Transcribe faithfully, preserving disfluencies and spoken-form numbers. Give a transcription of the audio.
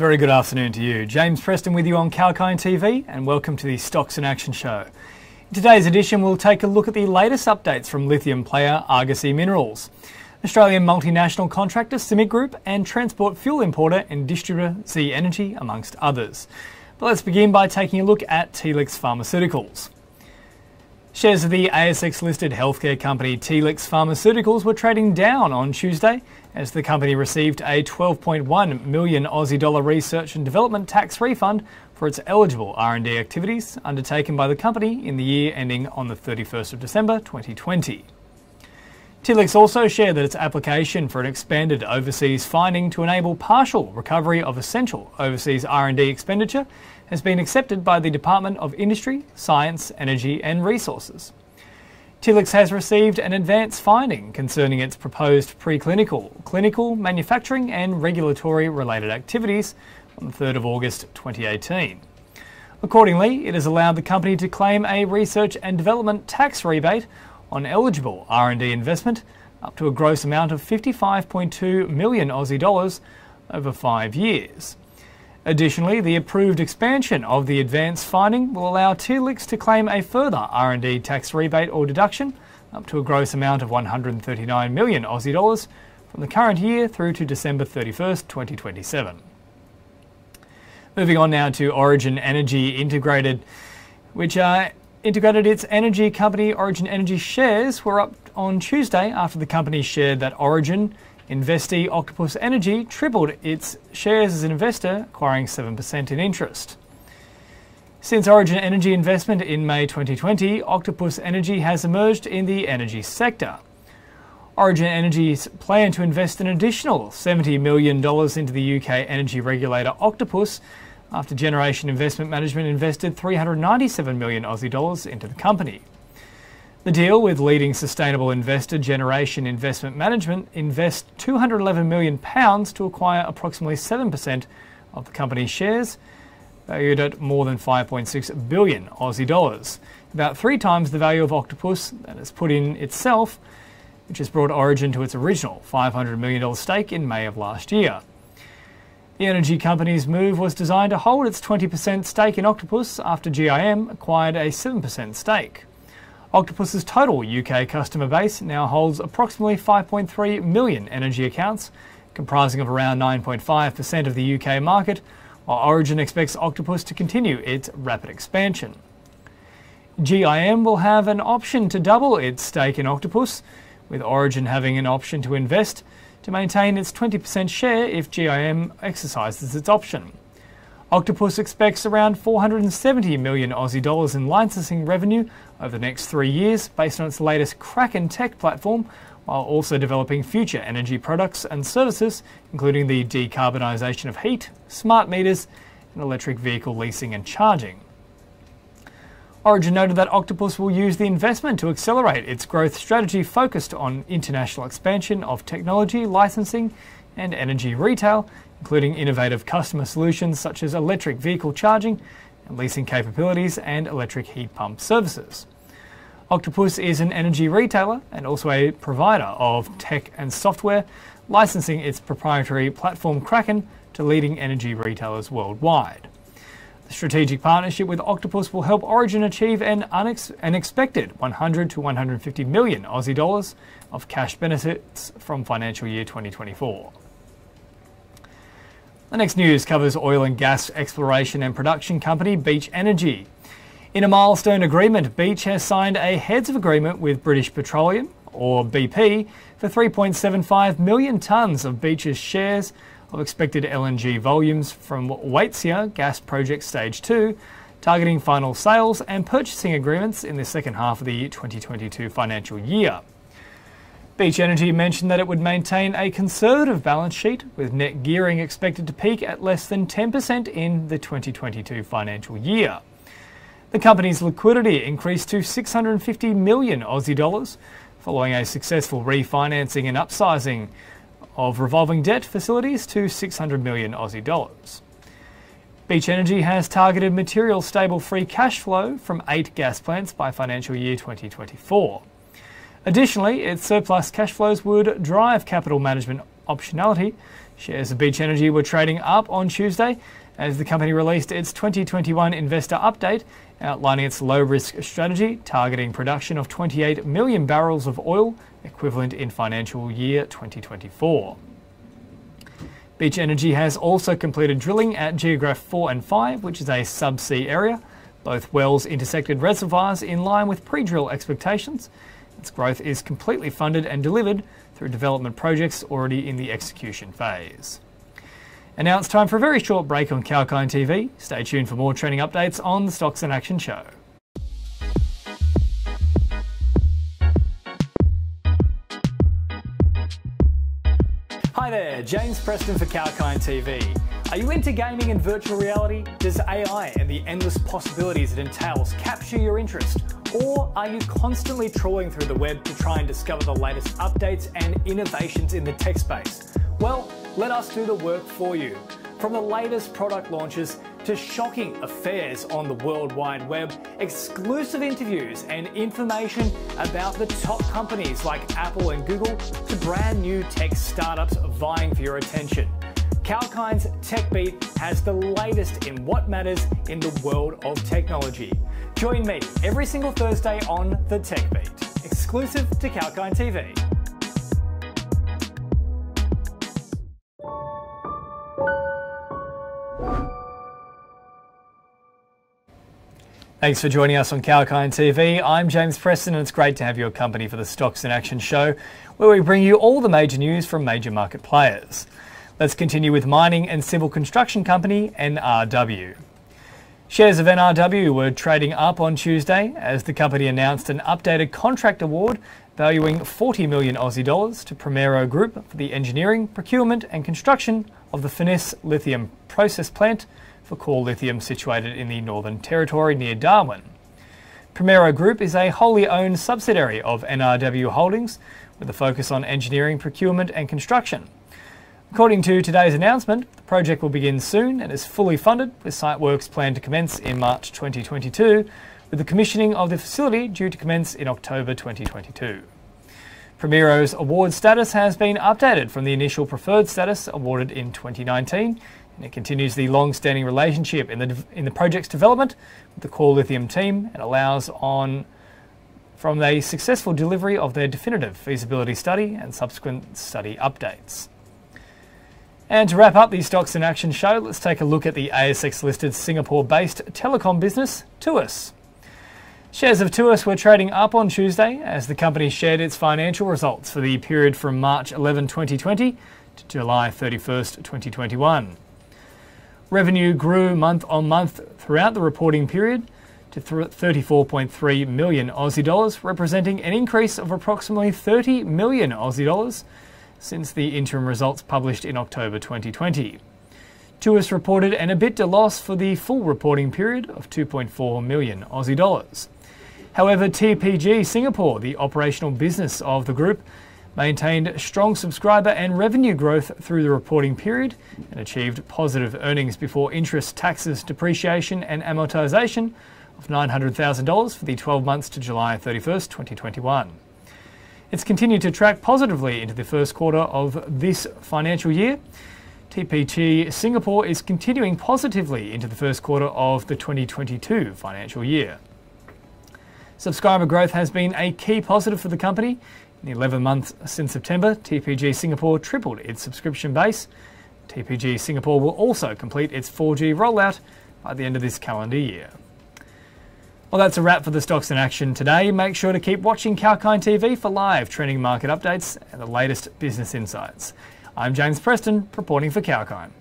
Very good afternoon to you. James Preston with you on Kalkine T V, and welcome to the Stocks in Action Show. In today's edition, we'll take a look at the latest updates from lithium player Argosy Minerals, Australian multinational contractor C I M I C Group, and transport fuel importer and distributor C Energy, amongst others. But let's begin by taking a look at Telix Pharmaceuticals. Shares of the A S X-listed healthcare company Telix Pharmaceuticals were trading down on Tuesday as the company received a twelve point one million dollars Aussie dollar research and development tax refund for its eligible R and D activities undertaken by the company in the year ending on the thirty-first of December twenty twenty. Telix also shared that its application for an expanded overseas finding to enable partial recovery of essential overseas R and D expenditure has been accepted by the Department of Industry, Science, Energy and Resources. Telix has received an advance finding concerning its proposed preclinical, clinical, manufacturing and regulatory related activities on the third of August twenty eighteen. Accordingly, it has allowed the company to claim a research and development tax rebate on eligible R and D investment up to a gross amount of fifty-five point two million dollars Aussie dollars over five years. Additionally, the approved expansion of the advance finding will allow Telix to claim a further R and D tax rebate or deduction up to a gross amount of one hundred thirty-nine million dollars Aussie dollars from the current year through to December thirty-first, twenty twenty-seven. Moving on now to Origin Energy Integrated, which are Integrated its energy company Origin Energy shares were up on Tuesday after the company shared that Origin investee Octopus Energy tripled its shares as an investor, acquiring seven percent in interest. Since Origin Energy investment in May twenty twenty, Octopus Energy has emerged in the energy sector. Origin Energy's plan to invest an additional seventy million dollars into the U K energy regulator Octopus after Generation Investment Management invested three hundred ninety-seven million dollars Aussie dollars into the company. The deal with leading sustainable investor Generation Investment Management invests two hundred eleven million pounds to acquire approximately seven percent of the company's shares, valued at more than five point six billion dollars Aussie dollars, about three times the value of Octopus that is put in itself, which has brought Origin to its original five hundred million dollars stake in May of last year. The energy company's move was designed to hold its twenty percent stake in Octopus after G I M acquired a seven percent stake. Octopus's total U K customer base now holds approximately five point three million energy accounts, comprising of around nine point five percent of the U K market, while Origin expects Octopus to continue its rapid expansion. G I M will have an option to double its stake in Octopus, with Origin having an option to invest to maintain its twenty percent share if G I M exercises its option. Octopus expects around four hundred seventy million Aussie dollars in licensing revenue over the next three years based on its latest Kraken tech platform, while also developing future energy products and services, including the decarbonisation of heat, smart meters, and electric vehicle leasing and charging. Origin noted that Octopus will use the investment to accelerate its growth strategy focused on international expansion of technology, licensing and energy retail, including innovative customer solutions such as electric vehicle charging and leasing capabilities and electric heat pump services. Octopus is an energy retailer and also a provider of tech and software, licensing its proprietary platform Kraken to leading energy retailers worldwide. The strategic partnership with Octopus will help Origin achieve an unexpected one hundred to one hundred fifty million Aussie dollars of cash benefits from financial year twenty twenty-four. The next news covers oil and gas exploration and production company Beach Energy. In a milestone agreement, Beach has signed a heads of agreement with British Petroleum, or B P, for three point seven five million tonnes of Beach's shares of expected L N G volumes from Waitsia Gas Project Stage two, targeting final sales and purchasing agreements in the second half of the twenty twenty-two financial year. Beach Energy mentioned that it would maintain a conservative balance sheet, with net gearing expected to peak at less than ten percent in the twenty twenty-two financial year. The company's liquidity increased to six hundred fifty million Aussie dollars, following a successful refinancing and upsizing of revolving debt facilities to six hundred million Aussie dollars. Beach Energy has targeted material stable free cash flow from eight gas plants by financial year twenty twenty-four. Additionally, its surplus cash flows would drive capital management optionality. Shares of Beach Energy were trading up on Tuesday as the company released its twenty twenty-one investor update, outlining its low-risk strategy, targeting production of twenty-eight million barrels of oil, equivalent in financial year twenty twenty-four. Beach Energy has also completed drilling at Geograph four and five, which is a subsea area. Both wells intersected reservoirs in line with pre-drill expectations. Its growth is completely funded and delivered through development projects already in the execution phase. And now it's time for a very short break on Kalkine T V. Stay tuned for more trading updates on the Stocks in Action show. Hi there, James Preston for Kalkine T V. Are you into gaming and virtual reality? Does A I and the endless possibilities it entails capture your interest? Or are you constantly trawling through the web to try and discover the latest updates and innovations in the tech space? Well, let us do the work for you. From the latest product launches to shocking affairs on the World Wide Web, exclusive interviews and information about the top companies like Apple and Google to brand new tech startups vying for your attention. Kalkine's Tech Beat has the latest in what matters in the world of technology. Join me every single Thursday on The Tech Beat, exclusive to Kalkine T V. Thanks for joining us on Kalkine T V. I'm James Preston and it's great to have your company for the Stocks in Action show, where we bring you all the major news from major market players. Let's continue with mining and civil construction company N R W. Shares of N R W were trading up on Tuesday as the company announced an updated contract award valuing forty million Aussie dollars to Primero Group for the engineering, procurement and construction of the Finniss lithium process plant for Core Lithium situated in the Northern Territory near Darwin. Primero Group is a wholly owned subsidiary of N R W Holdings with a focus on engineering, procurement and construction. According to today's announcement, the project will begin soon and is fully funded with site works planned to commence in March twenty twenty-two with the commissioning of the facility due to commence in October twenty twenty-two. Primero's award status has been updated from the initial preferred status awarded in twenty nineteen. And it continues the long-standing relationship in the, in the project's development with the Core Lithium team and allows on from the successful delivery of their definitive feasibility study and subsequent study updates. And to wrap up the Stocks in Action show, let's take a look at the A S X-listed Singapore-based telecom business, Tuas. Shares of Tuas were trading up on Tuesday as the company shared its financial results for the period from March eleventh twenty twenty to July thirty-first twenty twenty-one. Revenue grew month on month throughout the reporting period to thirty-four point three million Aussie dollars, representing an increase of approximately thirty million Aussie dollars since the interim results published in October twenty twenty. Tuas reported an EBITDA loss for the full reporting period of two point four million Aussie dollars. However, T P G Singapore, the operational business of the group, maintained strong subscriber and revenue growth through the reporting period and achieved positive earnings before interest, taxes, depreciation and amortization of nine hundred thousand dollars for the twelve months to July thirty-first twenty twenty-one. It's continued to track positively into the first quarter of this financial year. T P G Singapore is continuing positively into the first quarter of the twenty twenty-two financial year. Subscriber growth has been a key positive for the company. In the eleven months since September, T P G Singapore tripled its subscription base. T P G Singapore will also complete its four G rollout by the end of this calendar year. Well, that's a wrap for the Stocks in Action today. Make sure to keep watching Kalkine T V for live trending market updates and the latest business insights. I'm James Preston, reporting for Kalkine.